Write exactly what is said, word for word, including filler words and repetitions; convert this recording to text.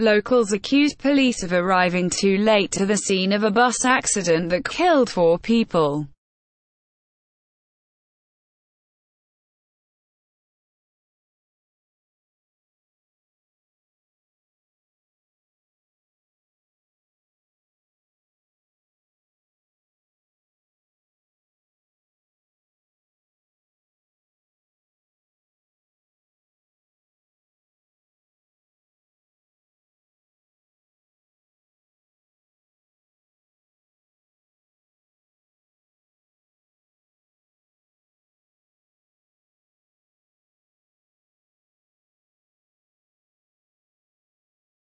Locals accused police of arriving too late to the scene of a bus accident that killed four people.